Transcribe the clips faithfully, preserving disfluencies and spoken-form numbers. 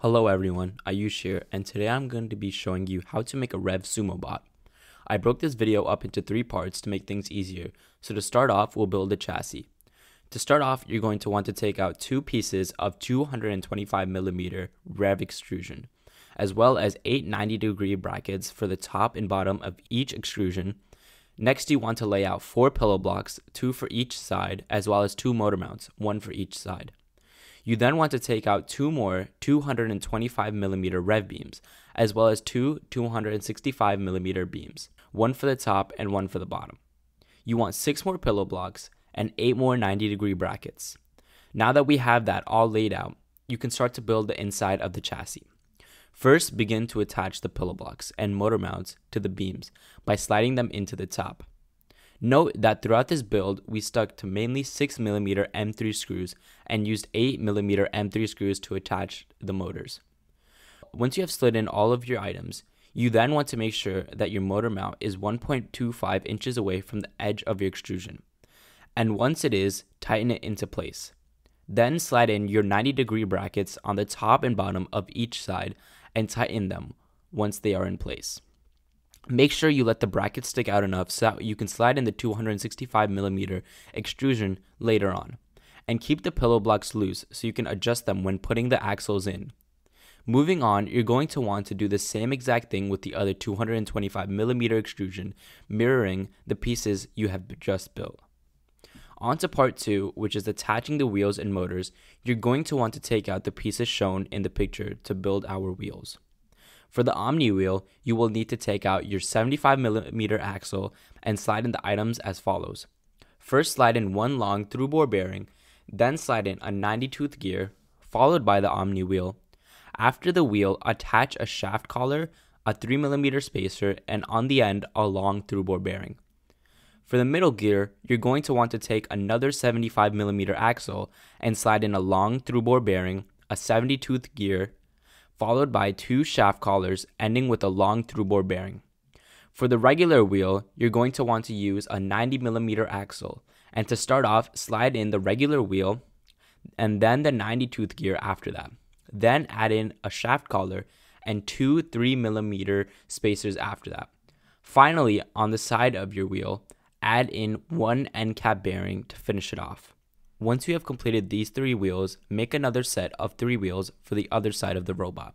Hello everyone, Ayush here, and today I'm going to be showing you how to make a REV Sumo Bot. I broke this video up into three parts to make things easier, so to start off, we'll build a chassis. To start off, you're going to want to take out two pieces of two hundred twenty-five millimeter REV extrusion, as well as eight ninety degree brackets for the top and bottom of each extrusion. Next, you want to lay out four pillow blocks, two for each side, as well as two motor mounts, one for each side. You then want to take out two more two hundred twenty-five millimeter rev beams, as well as two two hundred sixty-five millimeter beams, one for the top and one for the bottom. You want six more pillow blocks and eight more ninety degree brackets. Now that we have that all laid out, you can start to build the inside of the chassis. First, begin to attach the pillow blocks and motor mounts to the beams by sliding them into the top. Note that throughout this build, we stuck to mainly six millimeter M three screws and used eight millimeter M three screws to attach the motors. Once you have slid in all of your items, you then want to make sure that your motor mount is one point two five inches away from the edge of your extrusion. And once it is, tighten it into place. Then slide in your ninety degree brackets on the top and bottom of each side and tighten them once they are in place. Make sure you let the brackets stick out enough so that you can slide in the two hundred sixty-five millimeter extrusion later on. And keep the pillow blocks loose so you can adjust them when putting the axles in. Moving on, you're going to want to do the same exact thing with the other two hundred twenty-five millimeter extrusion, mirroring the pieces you have just built. On to part two, which is attaching the wheels and motors. You're going to want to take out the pieces shown in the picture to build our wheels. For the omni wheel, you will need to take out your seventy-five millimeter axle and slide in the items as follows. First, slide in one long through bore bearing, then slide in a ninety tooth gear, followed by the omni wheel. After the wheel, attach a shaft collar, a three millimeter spacer, and on the end, a long through bore bearing. For the middle gear, you're going to want to take another seventy-five millimeter axle and slide in a long through bore bearing, a seventy tooth gear, followed by two shaft collars ending with a long through-bore bearing. For the regular wheel, you're going to want to use a ninety millimeter axle, and to start off, slide in the regular wheel and then the ninety tooth gear after that. Then add in a shaft collar and two three millimeter spacers after that. Finally, on the side of your wheel, add in one end cap bearing to finish it off. Once you have completed these three wheels, make another set of three wheels for the other side of the robot.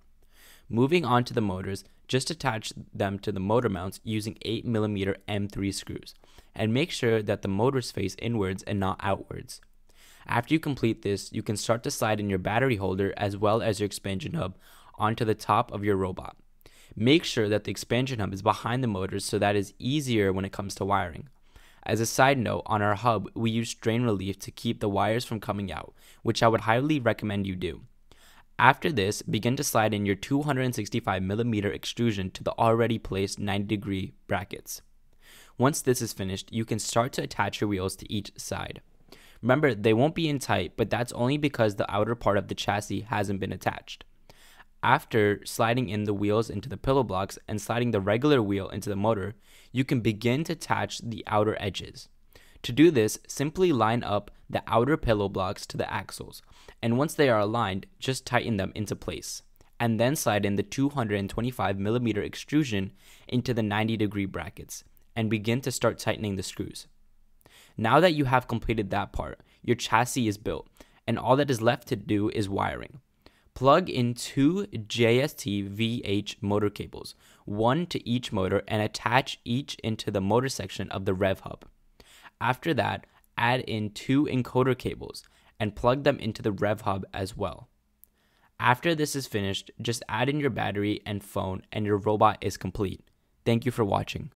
Moving on to the motors, just attach them to the motor mounts using eight millimeter M three screws, and make sure that the motors face inwards and not outwards. After you complete this, you can start to slide in your battery holder as well as your expansion hub onto the top of your robot. Make sure that the expansion hub is behind the motors so that is easier when it comes to wiring. As a side note, on our hub, we use strain relief to keep the wires from coming out, which I would highly recommend you do. After this, begin to slide in your two hundred sixty-five millimeter extrusion to the already placed ninety degree brackets. Once this is finished, you can start to attach your wheels to each side. Remember, they won't be in tight, but that's only because the outer part of the chassis hasn't been attached. After sliding in the wheels into the pillow blocks and sliding the regular wheel into the motor, you can begin to attach the outer edges. To do this, simply line up the outer pillow blocks to the axles, and once they are aligned, just tighten them into place, and then slide in the two hundred twenty-five millimeter extrusion into the ninety degree brackets, and begin to start tightening the screws. Now that you have completed that part, your chassis is built, and all that is left to do is wiring. Plug in two J S T V H motor cables, one to each motor, and attach each into the motor section of the rev hub. After that, add in two encoder cables and plug them into the rev hub as well. After this is finished, just add in your battery and phone and your robot is complete. Thank you for watching.